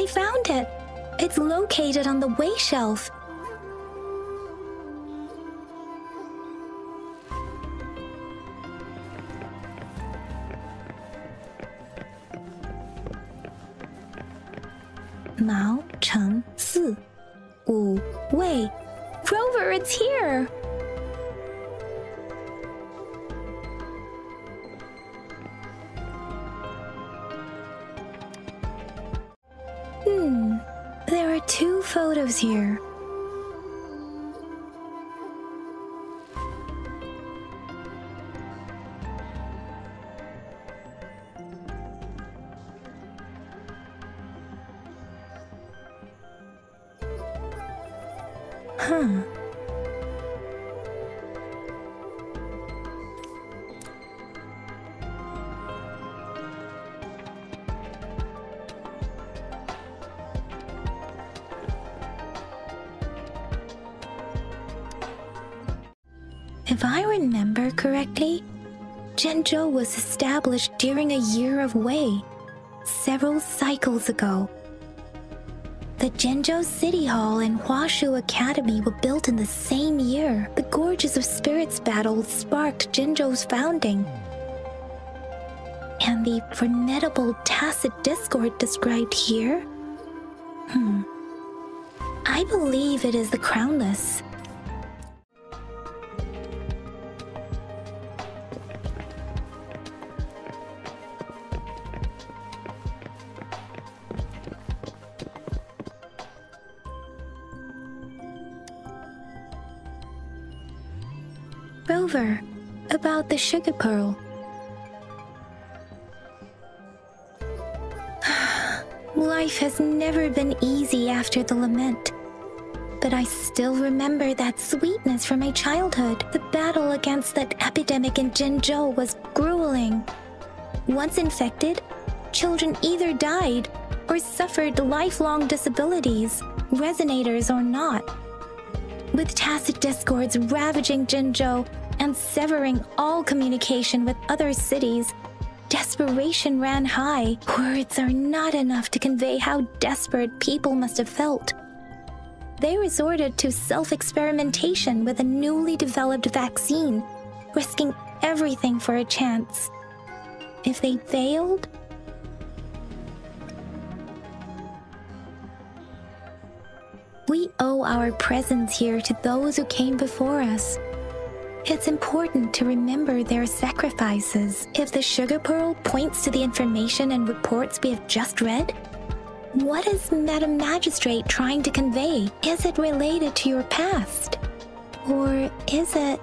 I found it. It's located on the Wei shelf. Mao Cheng Si, Wu Wei. Rover, it's here! There are two photos here. If I remember correctly, Jinzhou was established during a year of Wei, several cycles ago. The Jinzhou City Hall and Huashu Academy were built in the same year. The Gorges of Spirits battle sparked Jinzhou's founding. And the formidable Tacit Discord described here? I believe it is the Crownless. Rover, about the sugar pearl. Life has never been easy after the lament, but I still remember that sweetness from my childhood. The battle against that epidemic in Jinzhou was grueling. Once infected, children either died or suffered lifelong disabilities, resonators or not. With Tacit Discords ravaging Jinzhou and severing all communication with other cities, desperation ran high. Words are not enough to convey how desperate people must have felt. They resorted to self-experimentation with a newly developed vaccine, risking everything for a chance. If they failed, we owe our presence here to those who came before us. It's important to remember their sacrifices. If the sugar pearl points to the information and reports we have just read, what is Madam Magistrate trying to convey? Is it related to your past? Or is it...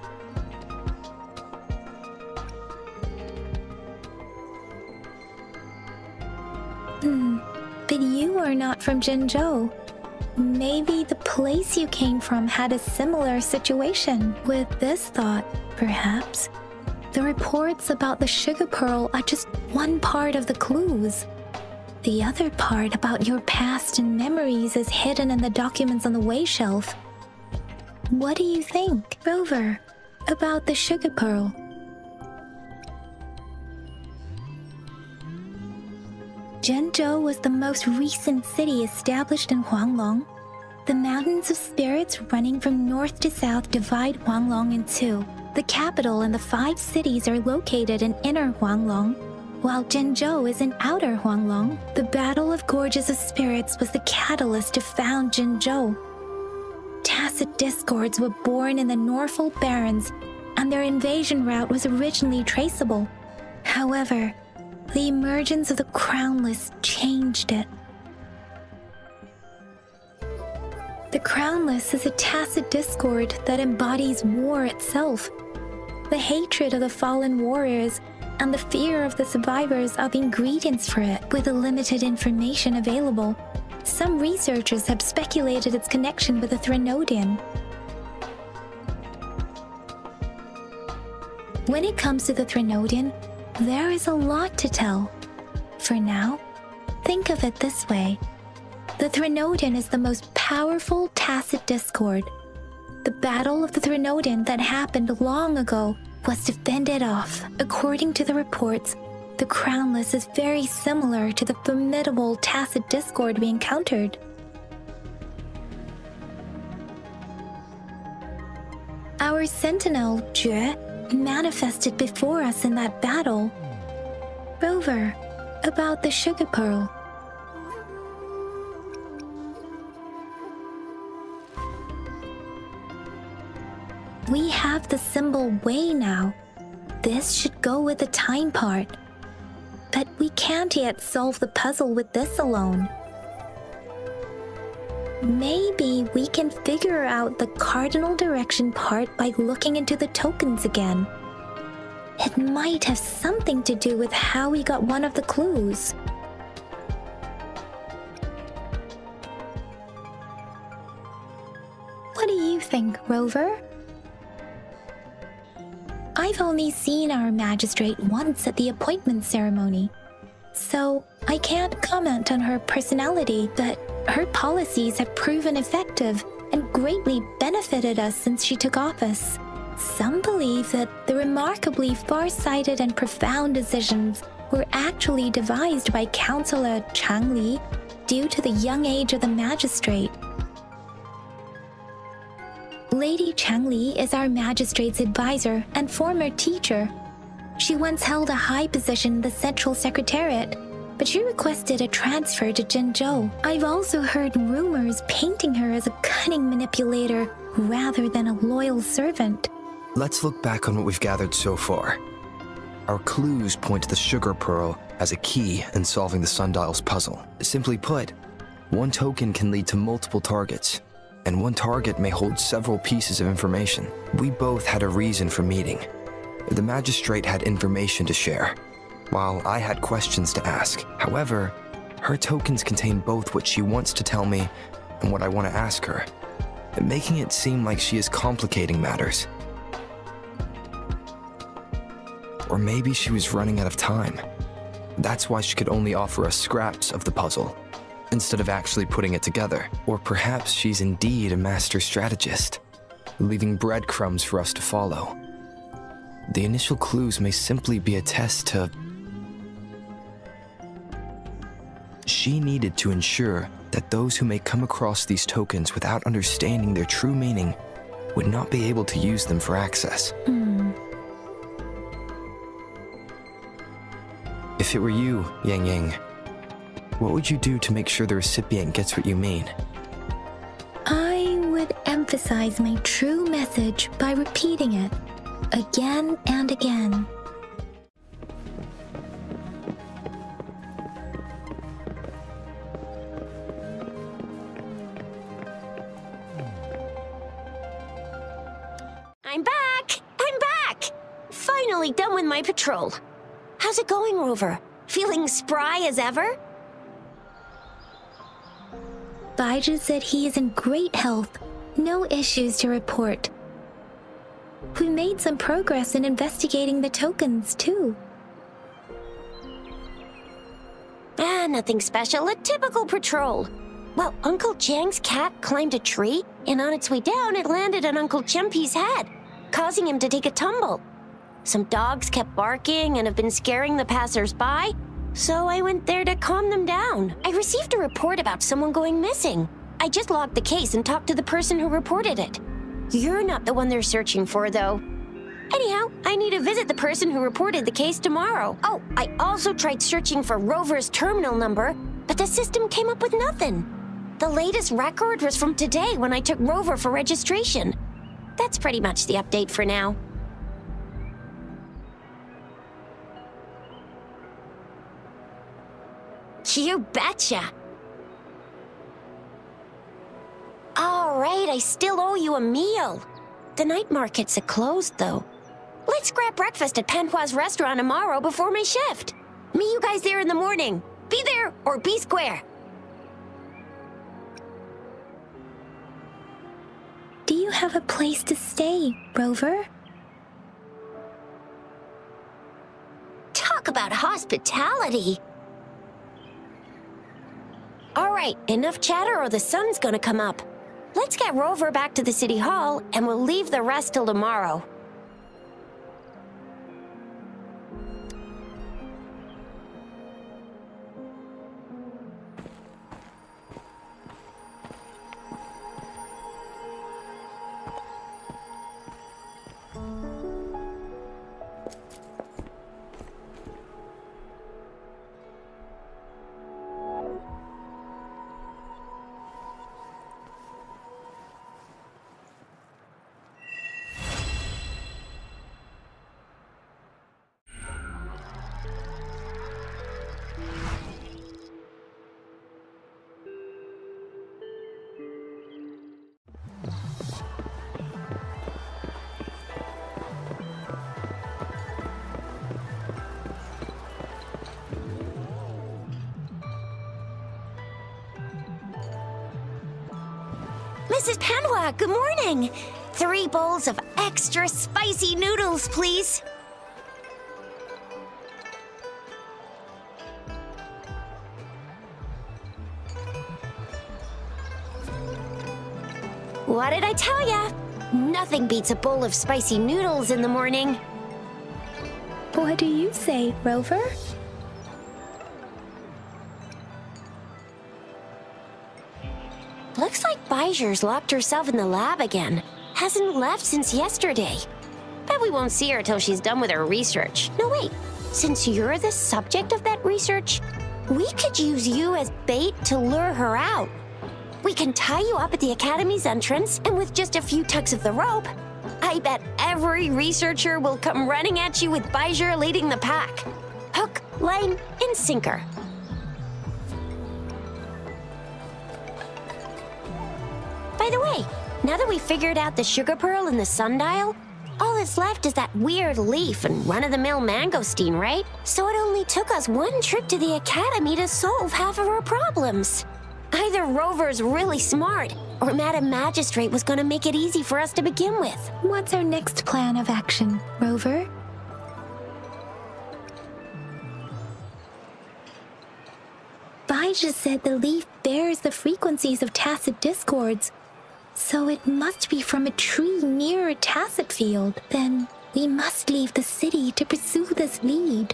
But you are not from Jinzhou. Maybe the place you came from had a similar situation. With this thought, perhaps, the reports about the sugar pearl are just one part of the clues. The other part about your past and memories is hidden in the documents on the Wei shelf. What do you think, Rover, about the sugar pearl? Jinzhou was the most recent city established in Huanglong. The mountains of spirits running from north to south divide Huanglong in two. The capital and the five cities are located in inner Huanglong, while Jinzhou is in outer Huanglong. The Battle of Gorges of Spirits was the catalyst to found Jinzhou. Tacit Discords were born in the Norfolk Barrens, and their invasion route was originally traceable. However, the emergence of the Crownless changed it. The Crownless is a Tacit Discord that embodies war itself. The hatred of the fallen warriors and the fear of the survivors are the ingredients for it. With the limited information available, some researchers have speculated its connection with the Thrinodon. When it comes to the Thrinodon, there is a lot to tell. For now, think of it this way. The Thrinodon is the most powerful Tacit Discord. The Battle of the Thrinodon that happened long ago was to fend it off. According to the reports, The Crownless is very similar to the formidable Tacit Discord we encountered. Our sentinel, Jue, manifested before us in that battle. Rover, about the sugar pearl. We have the symbol Wei now. This should go with the time part. But we can't yet solve the puzzle with this alone. Maybe we can figure out the cardinal direction part by looking into the tokens again. It might have something to do with how we got one of the clues. What do you think, Rover? I've only seen our magistrate once at the appointment ceremony, so I can't comment on her personality, but her policies have proven effective and greatly benefited us since she took office. Some believe that the remarkably far-sighted and profound decisions were actually devised by Councillor Chang Li due to the young age of the magistrate. Lady Chang Li is our magistrate's advisor and former teacher. She once held a high position in the Central Secretariat, but she requested a transfer to Jinzhou. I've also heard rumors painting her as a cunning manipulator rather than a loyal servant. Let's look back on what we've gathered so far. Our clues point to the sugar pearl as a key in solving the sundial's puzzle. Simply put, one token can lead to multiple targets, and one target may hold several pieces of information. We both had a reason for meeting. The magistrate had information to share, while I had questions to ask. However, her tokens contain both what she wants to tell me and what I want to ask her, making it seem like she is complicating matters. Or maybe she was running out of time. That's why she could only offer us scraps of the puzzle, instead of actually putting it together. Or perhaps she's indeed a master strategist, leaving breadcrumbs for us to follow. The initial clues may simply be a test to... She needed to ensure that those who may come across these tokens without understanding their true meaning would not be able to use them for access. If it were you, Yang Yang, what would you do to make sure the recipient gets what you mean? I would emphasize my true message by repeating it again and again. I'm back! Finally done with my patrol. How's it going, Rover? Feeling spry as ever? Baiju said he is in great health, no issues to report. We made some progress in investigating the tokens, too. Nothing special, a typical patrol. Well, Uncle Chang's cat climbed a tree, and on its way down it landed on Uncle Chempi's head, causing him to take a tumble. Some dogs kept barking and have been scaring the passers-by, so I went there to calm them down. I received a report about someone going missing. I just logged the case and talked to the person who reported it. You're not the one they're searching for, though. Anyhow, I need to visit the person who reported the case tomorrow. Oh, I also tried searching for Rover's terminal number, but the system came up with nothing. The latest record was from today when I took Rover for registration. That's pretty much the update for now. You betcha! Alright, I still owe you a meal. The night markets are closed, though. Let's grab breakfast at Panwa's restaurant tomorrow before my shift. Meet you guys there in the morning. Be there or be square. Do you have a place to stay, Rover? Talk about hospitality! Alright, enough chatter or the sun's gonna come up. Let's get Rover back to the City Hall, and we'll leave the rest till tomorrow. Mrs. Panwa, good morning. 3 bowls of extra spicy noodles, please. What did I tell ya? Nothing beats a bowl of spicy noodles in the morning. What do you say, Rover? Looks like Baiger's locked herself in the lab again. Hasn't left since yesterday. Bet we won't see her till she's done with her research. No, wait. Since you're the subject of that research, we could use you as bait to lure her out. We can tie you up at the Academy's entrance, and with just a few tucks of the rope, I bet every researcher will come running at you with Baiger leading the pack. Hook, line, and sinker. By the way, now that we figured out the sugar pearl and the sundial, all that's left is that weird leaf and run-of-the-mill mangosteen, right? So it only took us 1 trip to the Academy to solve half of our problems. Either Rover's really smart, or Madam Magistrate was gonna make it easy for us to begin with. What's our next plan of action, Rover? Baiju said the leaf bears the frequencies of Tacit Discords, so it must be from a tree near a Tacit field. Then we must leave the city to pursue this lead.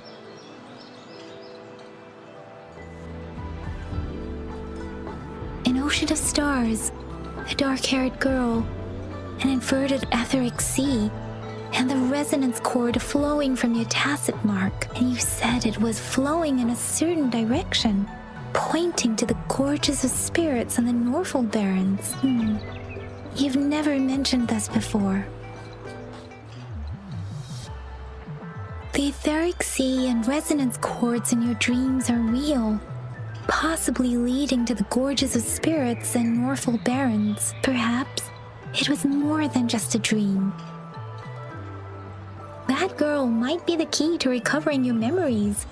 An ocean of stars, a dark-haired girl, an inverted etheric sea, and the resonance cord flowing from your tacit mark. And you said it was flowing in a certain direction, pointing to the Gorges of Spirits and the Norfolk Barrens. You've never mentioned this before. The etheric sea and resonance cords in your dreams are real, possibly leading to the Gorges of Spirits and Norfolk Barrens. Perhaps it was more than just a dream. That girl might be the key to recovering your memories.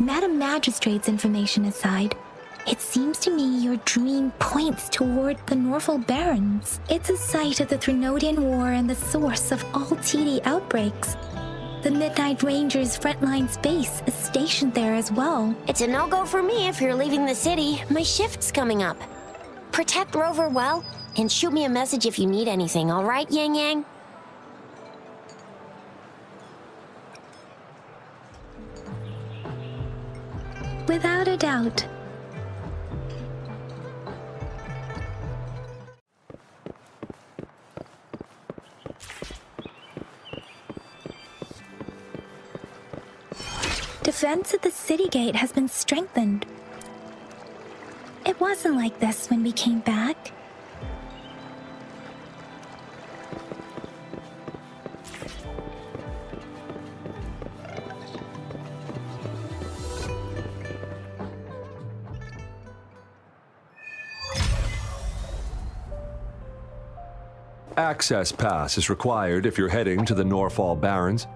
Madam Magistrate's information aside, it seems to me your dream points toward the Norfolk Barrens. It's a site of the Threnodian War and the source of all TD outbreaks. The Midnight Rangers' frontline base is stationed there as well. It's a no-go for me if you're leaving the city. My shift's coming up. Protect Rover well, and shoot me a message if you need anything, all right, Yang Yang? Without a doubt. Defense at the city gate has been strengthened. It wasn't like this when we came back. Access pass is required if you're heading to the Norfolk Barrens.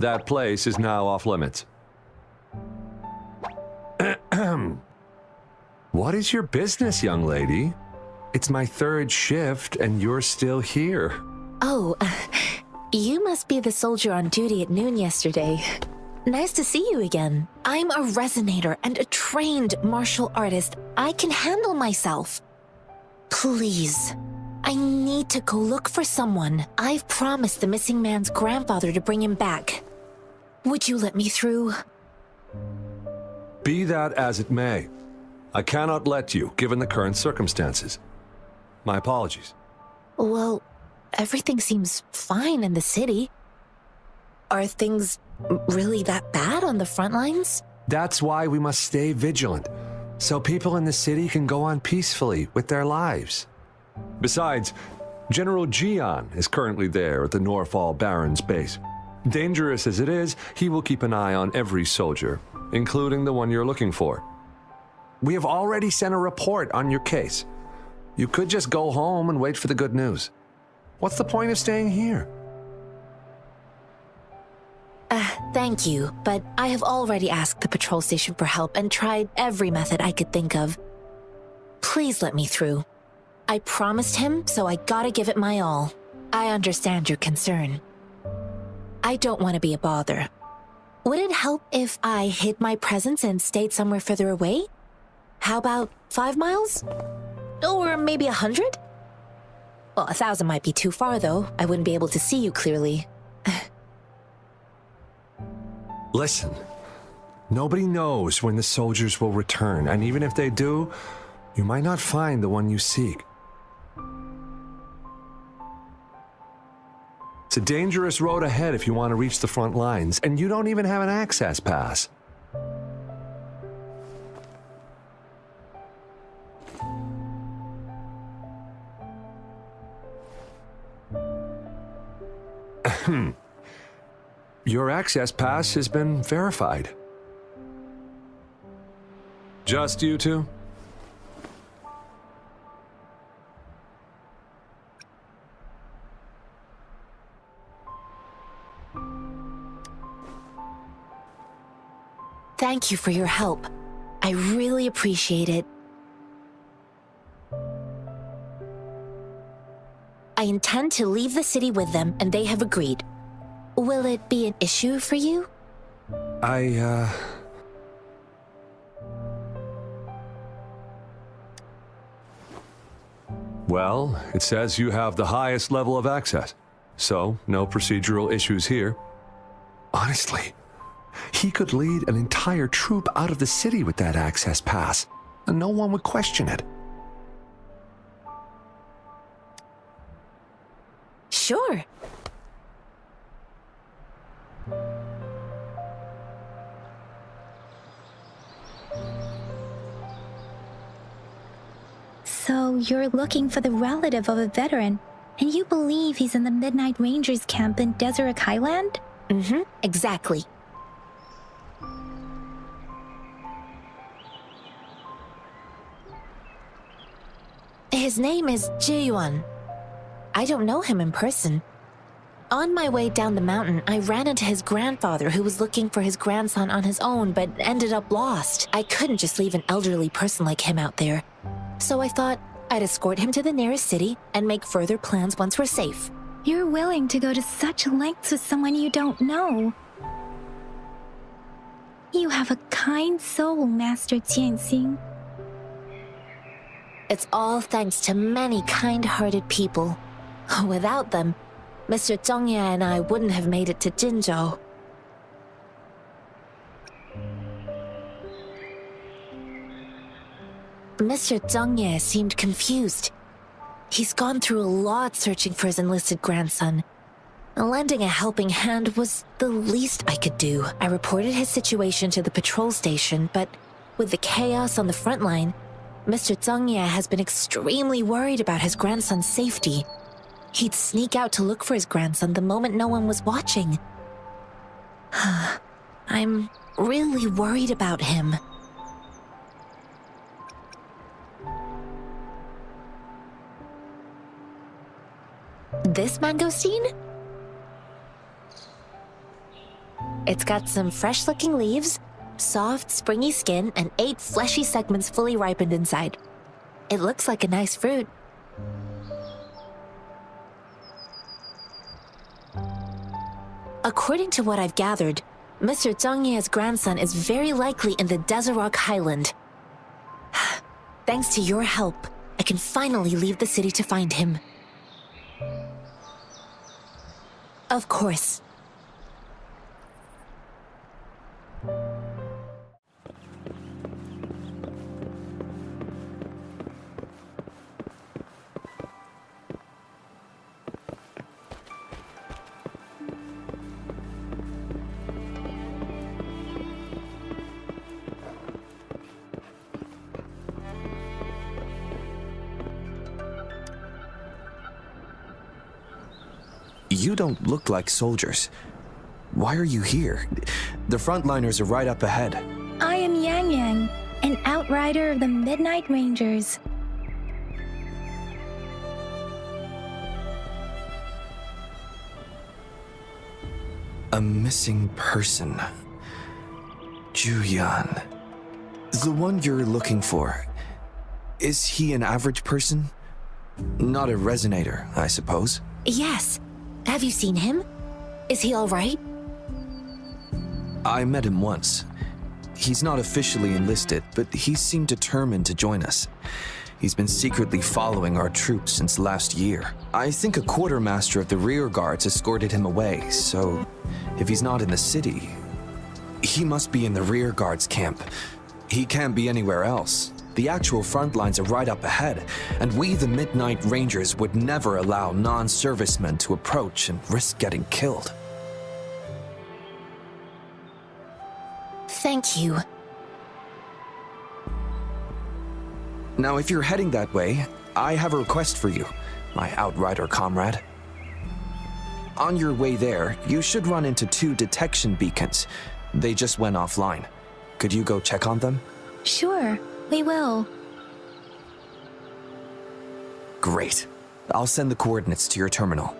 That place is now off limits. What is your business, young lady? It's my 3rd shift and you're still here. Oh, you must be the soldier on duty at noon yesterday. Nice to see you again. I'm a resonator and a trained martial artist. I can handle myself. Please, I need to go look for someone. I've promised the missing man's grandfather to bring him back. Would you let me through? Be that as it may, I cannot let you, given the current circumstances. My apologies. Well, everything seems fine in the city. Are things really that bad on the front lines? That's why we must stay vigilant, so people in the city can go on peacefully with their lives. Besides, General Jian is currently there at the Norfolk Barrens base. Dangerous as it is, he will keep an eye on every soldier, including the one you're looking for. We have already sent a report on your case. You could just go home and wait for the good news. What's the point of staying here? Thank you, but I have already asked the patrol station for help and tried every method I could think of. Please let me through. I promised him, so I gotta give it my all. I understand your concern. I don't want to be a bother. Would it help if I hid my presence and stayed somewhere further away? How about 5 miles? Or maybe 100? Well, 1,000 might be too far, though. I wouldn't be able to see you clearly. Listen, nobody knows when the soldiers will return, and even if they do, you might not find the one you seek. It's a dangerous road ahead if you want to reach the front lines, and you don't even have an access pass. Your access pass has been verified. Just you two? Thank you for your help. I really appreciate it. I intend to leave the city with them, and they have agreed. Will it be an issue for you? Well, it says you have the highest level of access, so no procedural issues here. Honestly, he could lead an entire troop out of the city with that access pass, and no one would question it. Sure. So you're looking for the relative of a veteran, and you believe he's in the Midnight Rangers camp in Desert Rock Highland? Mm-hmm, exactly. His name is Ji-Yuan. I don't know him in person. On my way down the mountain, I ran into his grandfather who was looking for his grandson on his own but ended up lost. I couldn't just leave an elderly person like him out there. So I thought I'd escort him to the nearest city and make further plans once we're safe. You're willing to go to such lengths with someone you don't know. You have a kind soul, Master Jianxing. It's all thanks to many kind-hearted people. Without them, Mr. Zhengye and I wouldn't have made it to Jinzhou. Mr. Zhengye seemed confused. He's gone through a lot searching for his enlisted grandson. Lending a helping hand was the least I could do. I reported his situation to the patrol station, but with the chaos on the front line, Mr. Zhengye has been extremely worried about his grandson's safety. He'd sneak out to look for his grandson the moment no one was watching. I'm really worried about him. This mangosteen? It's got some fresh-looking leaves, soft, springy skin, and 8 fleshy segments fully ripened inside. It looks like a nice fruit. According to what I've gathered, Mr. Zhengye's grandson is very likely in the Desert Rock Highland. Thanks to your help, I can finally leave the city to find him. Of course. You don't look like soldiers. Why are you here? The frontliners are right up ahead. I am Yang Yang, an outrider of the Midnight Rangers. A missing person. Zhu Yan. The one you're looking for. Is he an average person? Not a resonator, I suppose? Yes. Have you seen him? Is he all right? I met him once. He's not officially enlisted, but he seemed determined to join us. He's been secretly following our troops since last year. I think a quartermaster of the rear guards escorted him away, so if he's not in the city, he must be in the rear guards camp. He can't be anywhere else. The actual front lines are right up ahead, and we, the Midnight Rangers, would never allow non-servicemen to approach and risk getting killed. Thank you. Now, if you're heading that way, I have a request for you, my outrider comrade. On your way there, you should run into 2 detection beacons. They just went offline. Could you go check on them? Sure. We will. Great. I'll send the coordinates to your terminal.